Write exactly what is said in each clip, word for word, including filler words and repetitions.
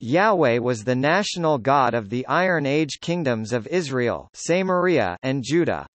Yahweh was the national god of the Iron Age kingdoms of Israel, Samaria, and Judah.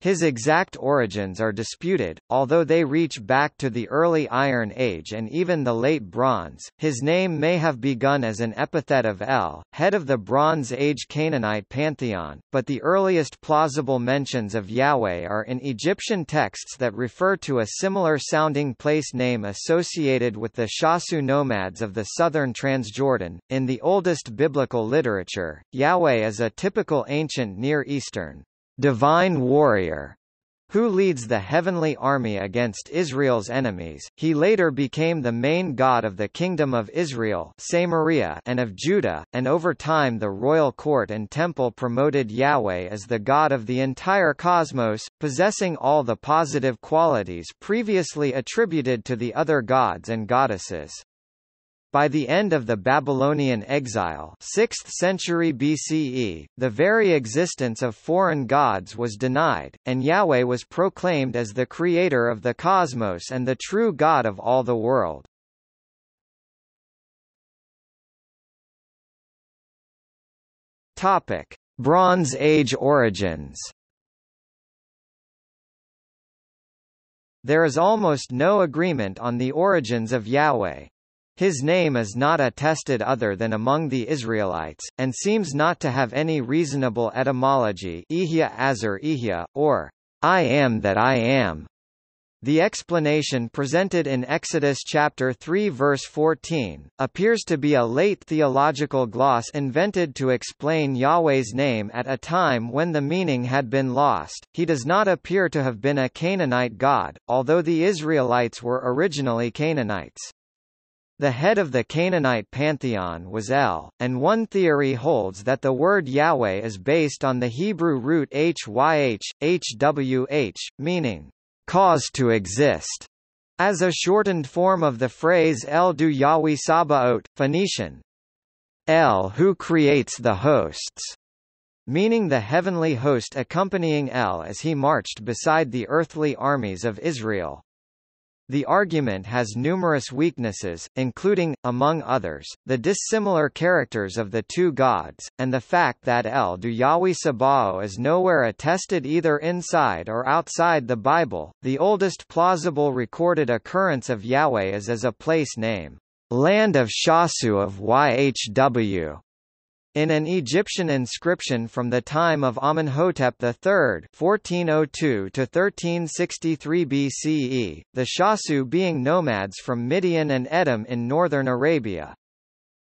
His exact origins are disputed, although they reach back to the early Iron Age and even the Late Bronze. His name may have begun as an epithet of El, head of the Bronze Age Canaanite pantheon, but the earliest plausible mentions of Yahweh are in Egyptian texts that refer to a similar-sounding place name associated with the Shasu nomads of the southern Transjordan. In the oldest biblical literature, Yahweh is a typical ancient Near Eastern divine warrior who leads the heavenly army against Israel's enemies. He later became the main god of the kingdom of Israel, Samaria, and of Judah, and over time the royal court and temple promoted Yahweh as the god of the entire cosmos, possessing all the positive qualities previously attributed to the other gods and goddesses. By the end of the Babylonian exile, sixth century B C E, the very existence of foreign gods was denied, and Yahweh was proclaimed as the creator of the cosmos and the true God of all the world. Topic: Bronze Age origins. There is almost no agreement on the origins of Yahweh. His name is not attested other than among the Israelites, and seems not to have any reasonable etymology, or I am that I am. The explanation presented in Exodus chapter three verse fourteen, appears to be a late theological gloss invented to explain Yahweh's name at a time when the meaning had been lost. He does not appear to have been a Canaanite god, although the Israelites were originally Canaanites. The head of the Canaanite pantheon was El, and one theory holds that the word Yahweh is based on the Hebrew root hyh, hwh, meaning, cause to exist, as a shortened form of the phrase El du Yahweh Sabaoth, Phoenician, El who creates the hosts, meaning the heavenly host accompanying El as he marched beside the earthly armies of Israel. The argument has numerous weaknesses, including, among others, the dissimilar characters of the two gods, and the fact that El du Yahweh Sabaoth is nowhere attested either inside or outside the Bible. The oldest plausible recorded occurrence of Yahweh is as a place name, Land of Shasu of Yhw, in an Egyptian inscription from the time of Amenhotep the third fourteen oh two to thirteen sixty-three B C E, the Shasu being nomads from Midian and Edom in northern Arabia.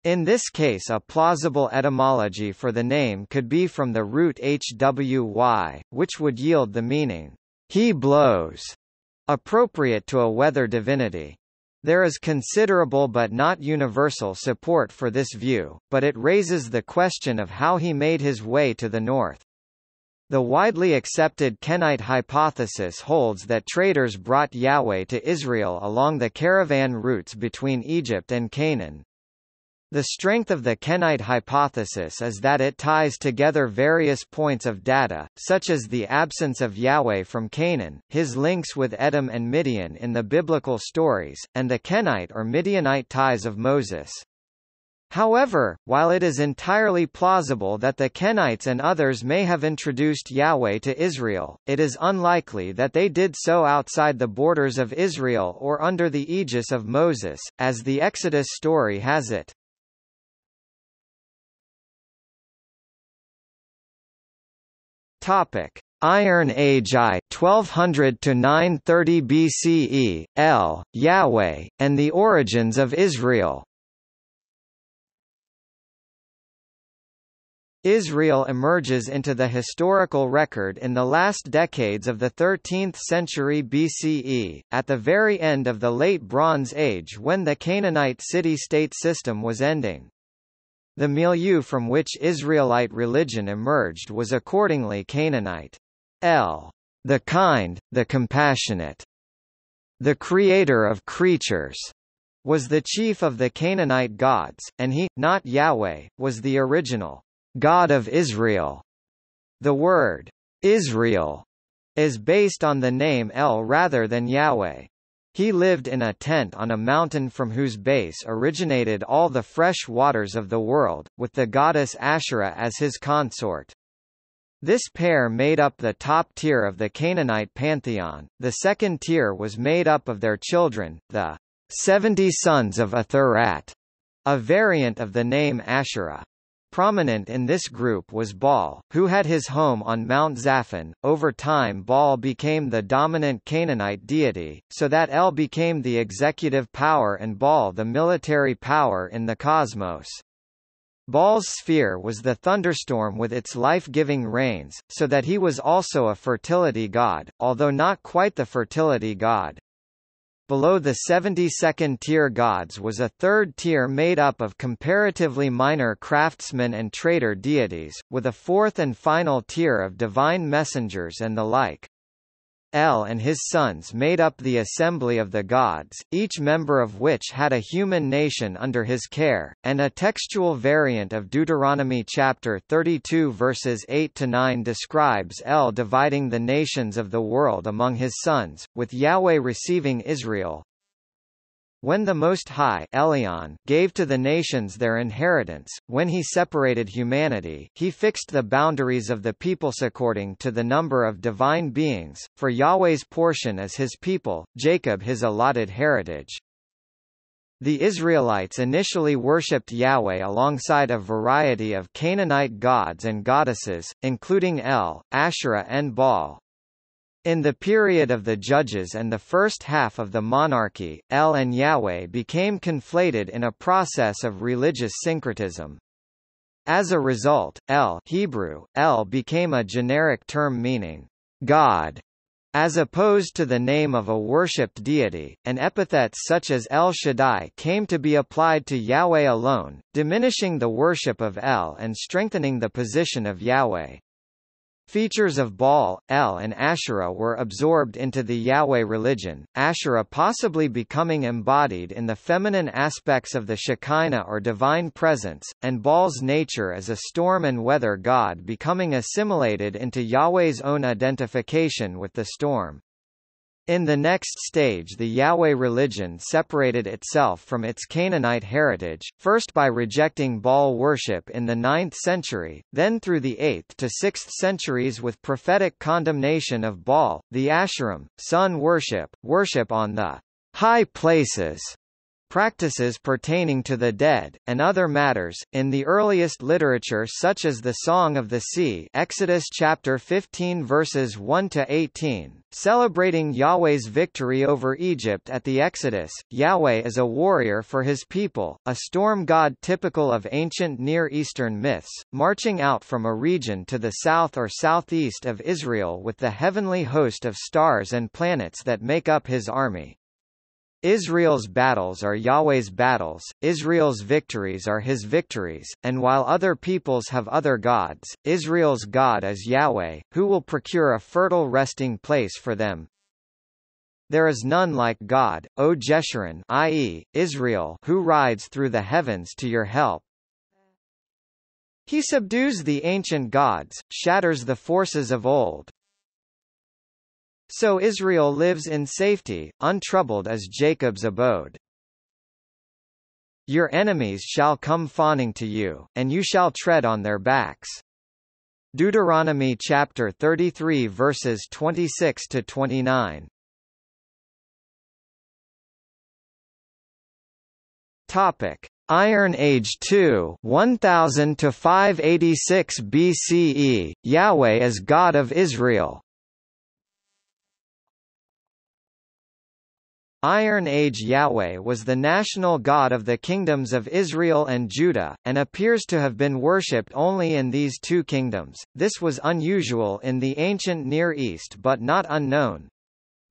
In this case a plausible etymology for the name could be from the root H W Y, which would yield the meaning, "He blows," appropriate to a weather divinity. There is considerable but not universal support for this view, but it raises the question of how he made his way to the north. The widely accepted Kenite hypothesis holds that traders brought Yahweh to Israel along the caravan routes between Egypt and Canaan. The strength of the Kenite hypothesis is that it ties together various points of data, such as the absence of Yahweh from Canaan, his links with Edom and Midian in the biblical stories, and the Kenite or Midianite ties of Moses. However, while it is entirely plausible that the Kenites and others may have introduced Yahweh to Israel, it is unlikely that they did so outside the borders of Israel or under the aegis of Moses, as the Exodus story has it. Topic: Iron Age I, twelve hundred to nine thirty B C E, El, Yahweh, and the origins of Israel. Israel emerges into the historical record in the last decades of the thirteenth century B C E, at the very end of the Late Bronze Age when the Canaanite city-state system was ending. The milieu from which Israelite religion emerged was accordingly Canaanite. El, the kind, the compassionate, the creator of creatures, was the chief of the Canaanite gods, and he, not Yahweh, was the original God of Israel. The word Israel is based on the name El rather than Yahweh. He lived in a tent on a mountain from whose base originated all the fresh waters of the world, with the goddess Asherah as his consort. This pair made up the top tier of the Canaanite pantheon. The second tier was made up of their children, the seventy sons of Athurat, a variant of the name Asherah. Prominent in this group was Baal, who had his home on Mount Zaphon. Over time Baal became the dominant Canaanite deity, so that El became the executive power and Baal the military power in the cosmos. Baal's sphere was the thunderstorm with its life-giving rains, so that he was also a fertility god, although not quite the fertility god. Below the seventy-second tier gods was a third tier made up of comparatively minor craftsmen and trader deities, with a fourth and final tier of divine messengers and the like. El and his sons made up the assembly of the gods, each member of which had a human nation under his care, and a textual variant of Deuteronomy chapter thirty-two verses eight to nine describes El dividing the nations of the world among his sons, with Yahweh receiving Israel. When the Most High Elyon gave to the nations their inheritance, when he separated humanity, he fixed the boundaries of the peoples according to the number of divine beings, for Yahweh's portion is his people, Jacob his allotted heritage. The Israelites initially worshipped Yahweh alongside a variety of Canaanite gods and goddesses, including El, Asherah and Baal. In the period of the Judges and the first half of the monarchy, El and Yahweh became conflated in a process of religious syncretism. As a result, El (Hebrew, El) became a generic term meaning God, as opposed to the name of a worshipped deity, and epithets such as El Shaddai came to be applied to Yahweh alone, diminishing the worship of El and strengthening the position of Yahweh. Features of Baal, El and Asherah were absorbed into the Yahweh religion, Asherah possibly becoming embodied in the feminine aspects of the Shekinah or divine presence, and Baal's nature as a storm and weather god becoming assimilated into Yahweh's own identification with the storm. In the next stage the Yahweh religion separated itself from its Canaanite heritage, first by rejecting Baal worship in the ninth century, then through the eighth to sixth centuries with prophetic condemnation of Baal, the Asherim, sun worship, worship on the high places, practices pertaining to the dead, and other matters. In the earliest literature such as the Song of the Sea, Exodus chapter fifteen verses one to eighteen, celebrating Yahweh's victory over Egypt at the Exodus, Yahweh is a warrior for his people, a storm god typical of ancient Near Eastern myths, marching out from a region to the south or southeast of Israel with the heavenly host of stars and planets that make up his army. Israel's battles are Yahweh's battles, Israel's victories are his victories, and while other peoples have other gods, Israel's God is Yahweh, who will procure a fertile resting place for them. There is none like God, O Jeshurun, that is, Israel, who rides through the heavens to your help. He subdues the ancient gods, shatters the forces of old. So Israel lives in safety, untroubled as Jacob's abode. Your enemies shall come fawning to you, and you shall tread on their backs. Deuteronomy chapter thirty-three verses twenty-six to twenty-nine. Topic: Iron Age two, one thousand to five eighty-six B C E. Yahweh is God of Israel. Iron Age Yahweh was the national god of the kingdoms of Israel and Judah, and appears to have been worshipped only in these two kingdoms. This was unusual in the ancient Near East but not unknown.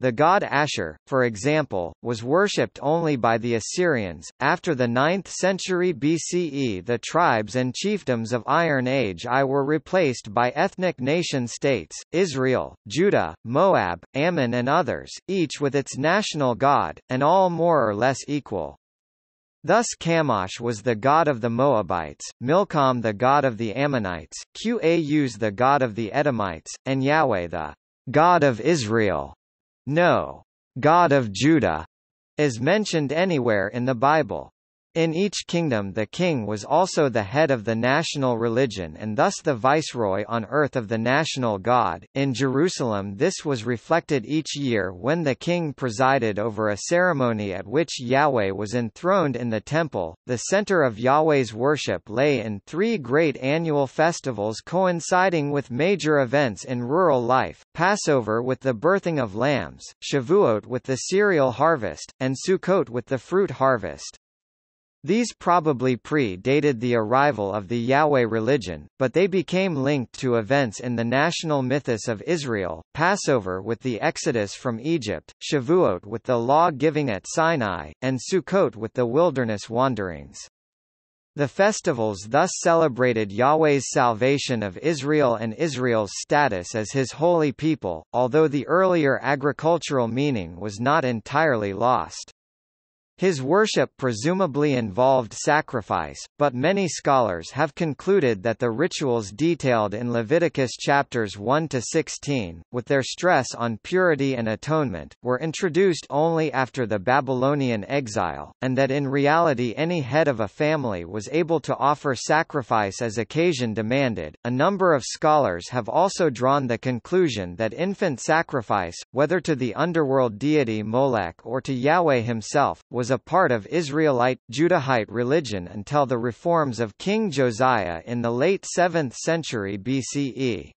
The god Asher, for example, was worshipped only by the Assyrians. After the ninth century B C E, the tribes and chiefdoms of Iron Age I were replaced by ethnic nation-states, Israel, Judah, Moab, Ammon and others, each with its national god, and all more or less equal. Thus Kamosh was the god of the Moabites, Milcom the god of the Ammonites, Qaus the god of the Edomites, and Yahweh the God of Israel. No. God of Judah. is mentioned anywhere in the Bible. In each kingdom the king was also the head of the national religion and thus the viceroy on earth of the national god. In Jerusalem this was reflected each year when the king presided over a ceremony at which Yahweh was enthroned in the temple. The center of Yahweh's worship lay in three great annual festivals coinciding with major events in rural life: Passover with the birthing of lambs, Shavuot with the cereal harvest, and Sukkot with the fruit harvest. These probably pre-dated the arrival of the Yahweh religion, but they became linked to events in the national mythos of Israel: Passover with the exodus from Egypt, Shavuot with the law-giving at Sinai, and Sukkot with the wilderness wanderings. The festivals thus celebrated Yahweh's salvation of Israel and Israel's status as his holy people, although the earlier agricultural meaning was not entirely lost. His worship presumably involved sacrifice, but many scholars have concluded that the rituals detailed in Leviticus chapters one to sixteen, with their stress on purity and atonement, were introduced only after the Babylonian exile, and that in reality any head of a family was able to offer sacrifice as occasion demanded. A number of scholars have also drawn the conclusion that infant sacrifice, whether to the underworld deity Molech or to Yahweh himself, was was a part of Israelite, Judahite religion until the reforms of King Josiah in the late seventh century B C E.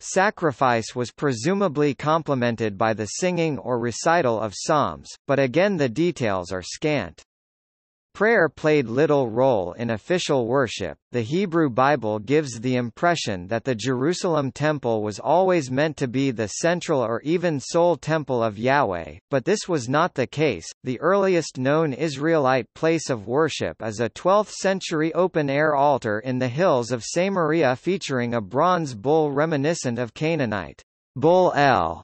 Sacrifice was presumably complemented by the singing or recital of psalms, but again the details are scant. Prayer played little role in official worship. The Hebrew Bible gives the impression that the Jerusalem temple was always meant to be the central or even sole temple of Yahweh, but this was not the case. The earliest known Israelite place of worship is a twelfth century open-air altar in the hills of Samaria featuring a bronze bull reminiscent of Canaanite bull El.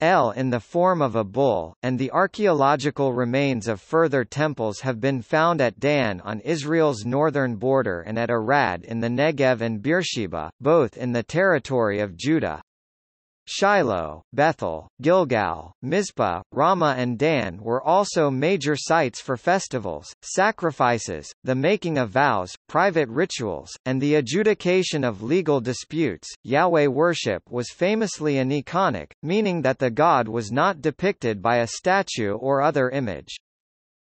El in the form of a bull, and the archaeological remains of further temples have been found at Dan on Israel's northern border and at Arad in the Negev and Beersheba, both in the territory of Judah. Shiloh, Bethel, Gilgal, Mizpah, Ramah and Dan were also major sites for festivals, sacrifices, the making of vows, private rituals, and the adjudication of legal disputes. Yahweh worship was famously aniconic, meaning that the god was not depicted by a statue or other image.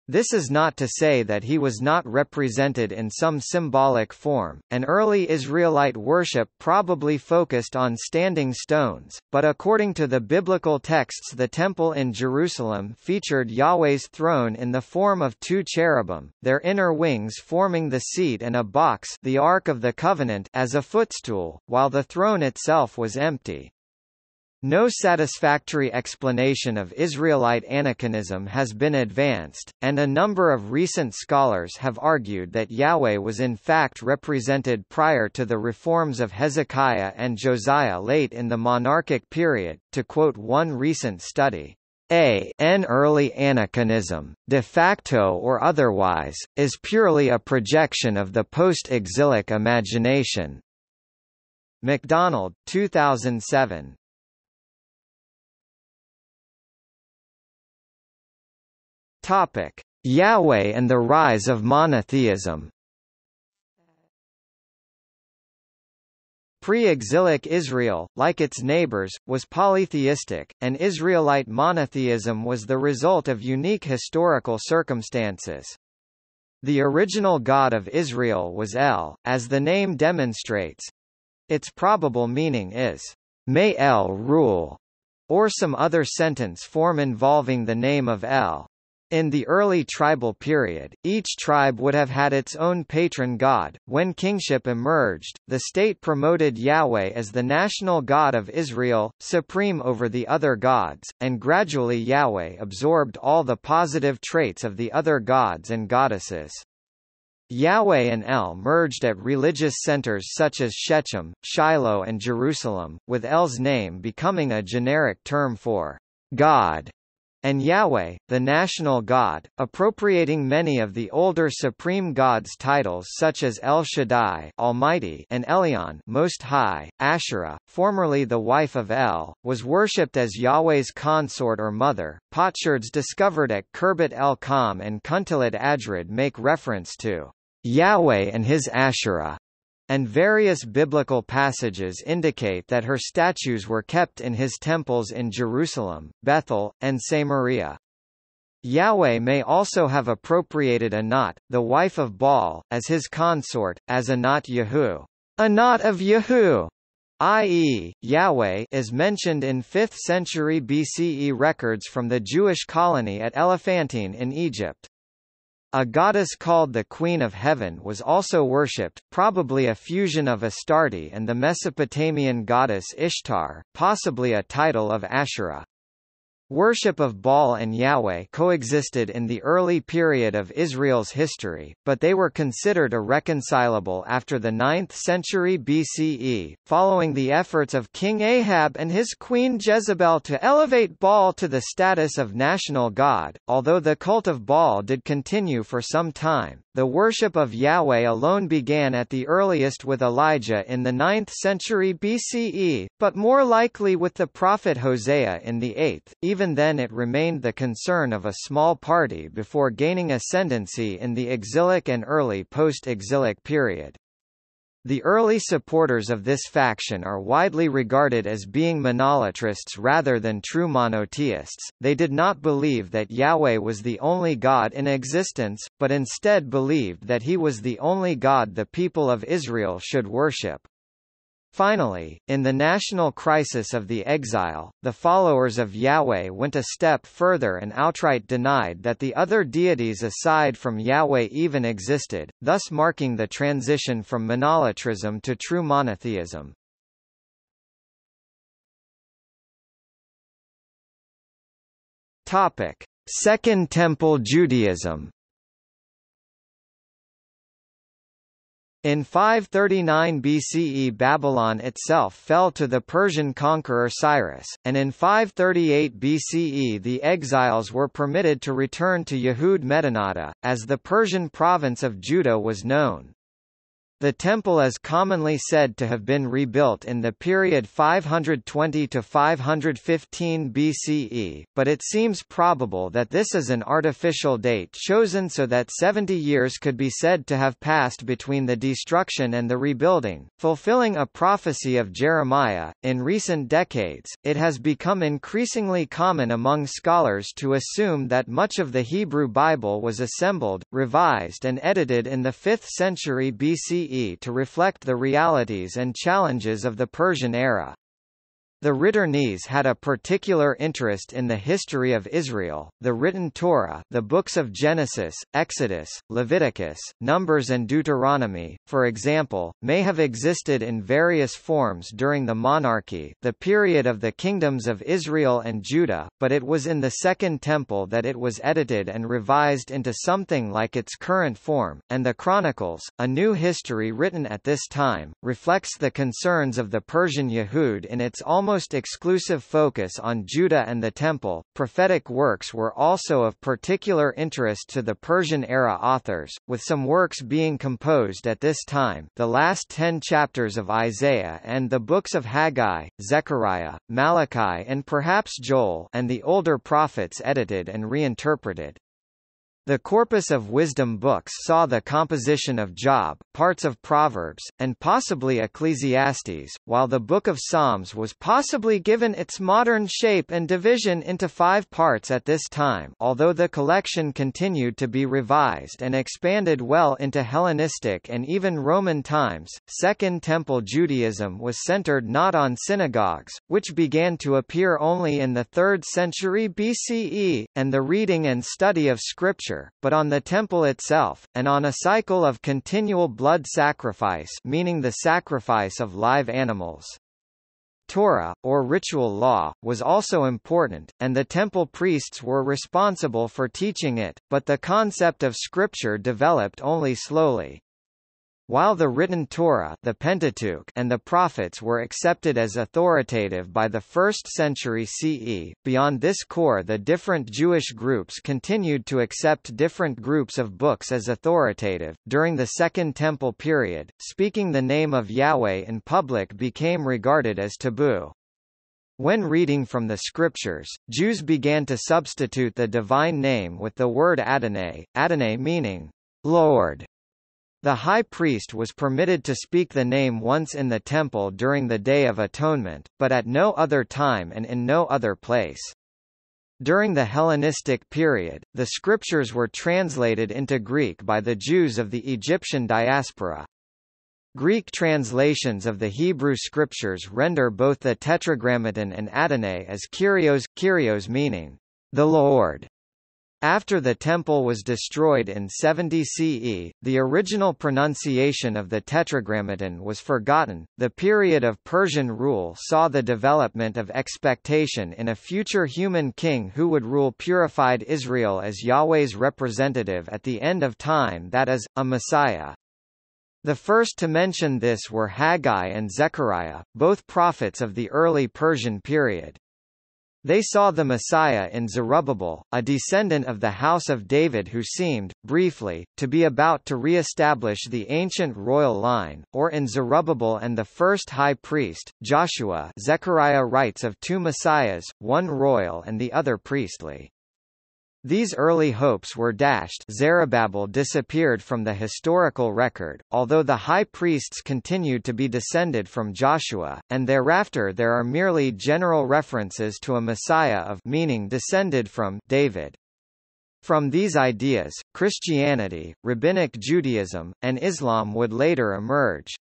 This is not to say that he was not represented in some symbolic form. An early Israelite worship probably focused on standing stones, but according to the biblical texts the temple in Jerusalem featured Yahweh's throne in the form of two cherubim, their inner wings forming the seat and a box, the Ark of the Covenant, as a footstool, while the throne itself was empty. No satisfactory explanation of Israelite aniconism has been advanced, and a number of recent scholars have argued that Yahweh was in fact represented prior to the reforms of Hezekiah and Josiah late in the monarchic period. To quote one recent study, "An early aniconism, de facto or otherwise, is purely a projection of the post-exilic imagination." MacDonald, two thousand seven. Topic: Yahweh and the rise of monotheism. Pre-exilic Israel, like its neighbors, was polytheistic, and Israelite monotheism was the result of unique historical circumstances. The original god of Israel was El, as the name demonstrates. Its probable meaning is, "May El rule," or some other sentence form involving the name of El. In the early tribal period, each tribe would have had its own patron god. When kingship emerged, the state promoted Yahweh as the national god of Israel, supreme over the other gods, and gradually Yahweh absorbed all the positive traits of the other gods and goddesses. Yahweh and El merged at religious centers such as Shechem, Shiloh and Jerusalem, with El's name becoming a generic term for God and Yahweh, the national god, appropriating many of the older supreme god's titles such as El Shaddai, Almighty, and Elyon, Most High. Asherah, formerly the wife of El, was worshipped as Yahweh's consort or mother. Potsherds discovered at Kirbet el-Kam and Kuntillet Ajrud make reference to Yahweh and his Asherah, and various biblical passages indicate that her statues were kept in his temples in Jerusalem, Bethel, and Samaria. Yahweh may also have appropriated Anat, the wife of Baal, as his consort, as Anat Yehu, Anat of Yehu, that is, Yahweh is mentioned in fifth century B C E records from the Jewish colony at Elephantine in Egypt. A goddess called the Queen of Heaven was also worshipped, probably a fusion of Astarte and the Mesopotamian goddess Ishtar, possibly a title of Asherah. Worship of Baal and Yahweh coexisted in the early period of Israel's history, but they were considered irreconcilable after the ninth century B C E, following the efforts of King Ahab and his queen Jezebel to elevate Baal to the status of national god. Although the cult of Baal did continue for some time, the worship of Yahweh alone began at the earliest with Elijah in the ninth century B C E, but more likely with the prophet Hosea in the eighth. Even then it remained the concern of a small party before gaining ascendancy in the exilic and early post-exilic period. The early supporters of this faction are widely regarded as being monolatrists rather than true monotheists. They did not believe that Yahweh was the only God in existence, but instead believed that he was the only God the people of Israel should worship. Finally, in the national crisis of the exile, the followers of Yahweh went a step further and outright denied that the other deities aside from Yahweh even existed, thus marking the transition from monolatrism to true monotheism. Topic: Second Temple Judaism. In five thirty-nine B C E Babylon itself fell to the Persian conqueror Cyrus, and in five thirty-eight B C E the exiles were permitted to return to Yehud Medinata, as the Persian province of Judah was known. The temple is commonly said to have been rebuilt in the period five twenty to five fifteen B C E, but it seems probable that this is an artificial date chosen so that seventy years could be said to have passed between the destruction and the rebuilding, fulfilling a prophecy of Jeremiah. In recent decades, it has become increasingly common among scholars to assume that much of the Hebrew Bible was assembled, revised, and edited in the fifth century B C E. To reflect the realities and challenges of the Persian era. The Ritternes had a particular interest in the history of Israel. The written Torah, the books of Genesis, Exodus, Leviticus, Numbers and Deuteronomy, for example, may have existed in various forms during the monarchy, the period of the kingdoms of Israel and Judah, but it was in the Second Temple that it was edited and revised into something like its current form, and the Chronicles, a new history written at this time, reflects the concerns of the Persian Yehud in its almost Almost exclusive focus on Judah and the Temple. Prophetic works were also of particular interest to the Persian-era authors, with some works being composed at this time. The last ten chapters of Isaiah and the books of Haggai, Zechariah, Malachi, and perhaps Joel, and the older prophets edited and reinterpreted. The corpus of wisdom books saw the composition of Job, parts of Proverbs, and possibly Ecclesiastes, while the Book of Psalms was possibly given its modern shape and division into five parts at this time, although the collection continued to be revised and expanded well into Hellenistic and even Roman times. Second Temple Judaism was centered not on synagogues, which began to appear only in the third century B C E, and the reading and study of Scripture, but on the temple itself, and on a cycle of continual blood sacrifice, meaning the sacrifice of live animals. Torah, or ritual law, was also important, and the temple priests were responsible for teaching it, but the concept of scripture developed only slowly. While the written Torah, the Pentateuch, and the prophets were accepted as authoritative by the first century C E, beyond this core the different Jewish groups continued to accept different groups of books as authoritative. During the Second Temple period, speaking the name of Yahweh in public became regarded as taboo. When reading from the scriptures, Jews began to substitute the divine name with the word Adonai, Adonai meaning Lord. The high priest was permitted to speak the name once in the temple during the Day of Atonement, but at no other time and in no other place. During the Hellenistic period, the scriptures were translated into Greek by the Jews of the Egyptian diaspora. Greek translations of the Hebrew scriptures render both the Tetragrammaton and Adonai as Kyrios, Kyrios meaning, the Lord. After the temple was destroyed in seventy C E, the original pronunciation of the Tetragrammaton was forgotten. The period of Persian rule saw the development of expectation in a future human king who would rule purified Israel as Yahweh's representative at the end of time, that is, a Messiah. The first to mention this were Haggai and Zechariah, both prophets of the early Persian period. They saw the Messiah in Zerubbabel, a descendant of the house of David who seemed, briefly, to be about to re-establish the ancient royal line, or in Zerubbabel and the first high priest, Joshua. Zechariah writes of two messiahs, one royal and the other priestly. These early hopes were dashed. Zerubbabel disappeared from the historical record, although the high priests continued to be descended from Joshua, and thereafter there are merely general references to a Messiah of meaning descended from David. From these ideas, Christianity, Rabbinic Judaism, and Islam would later emerge.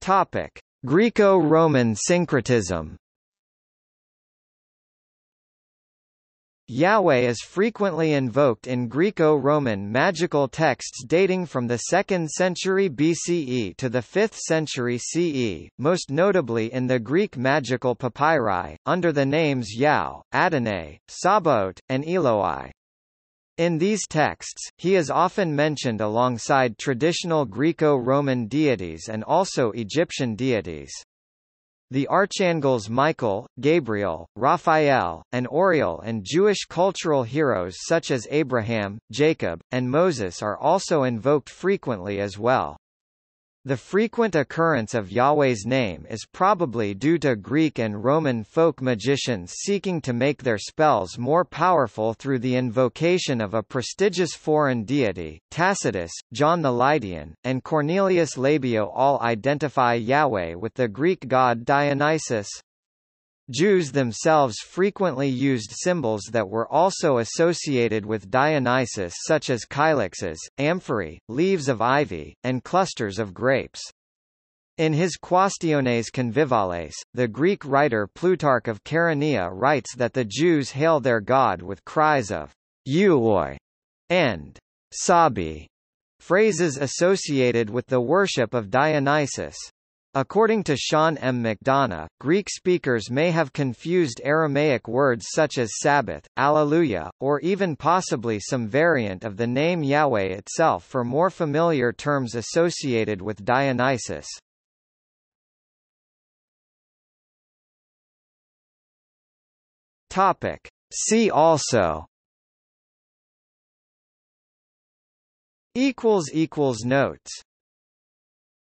Topic: Greco-Roman syncretism. Yahweh is frequently invoked in Greco-Roman magical texts dating from the second century B C E to the fifth century C E, most notably in the Greek magical papyri, under the names Yao, Adonai, Sabaoth, and Eloi. In these texts, he is often mentioned alongside traditional Greco-Roman deities and also Egyptian deities. The archangels Michael, Gabriel, Raphael, and Oriel and Jewish cultural heroes such as Abraham, Jacob, and Moses are also invoked frequently as well. The frequent occurrence of Yahweh's name is probably due to Greek and Roman folk magicians seeking to make their spells more powerful through the invocation of a prestigious foreign deity. Tacitus, John the Lydian, and Cornelius Labeo all identify Yahweh with the Greek god Dionysus. Jews themselves frequently used symbols that were also associated with Dionysus, such as kylixes, amphorae, leaves of ivy, and clusters of grapes. In his Quaestiones Convivales, the Greek writer Plutarch of Chaeronea writes that the Jews hail their god with cries of euoi and sabi, phrases associated with the worship of Dionysus. According to Sean M. McDonough, Greek speakers may have confused Aramaic words such as Sabbath, Alleluia, or even possibly some variant of the name Yahweh itself for more familiar terms associated with Dionysus. Topic: See also. Equals equals notes.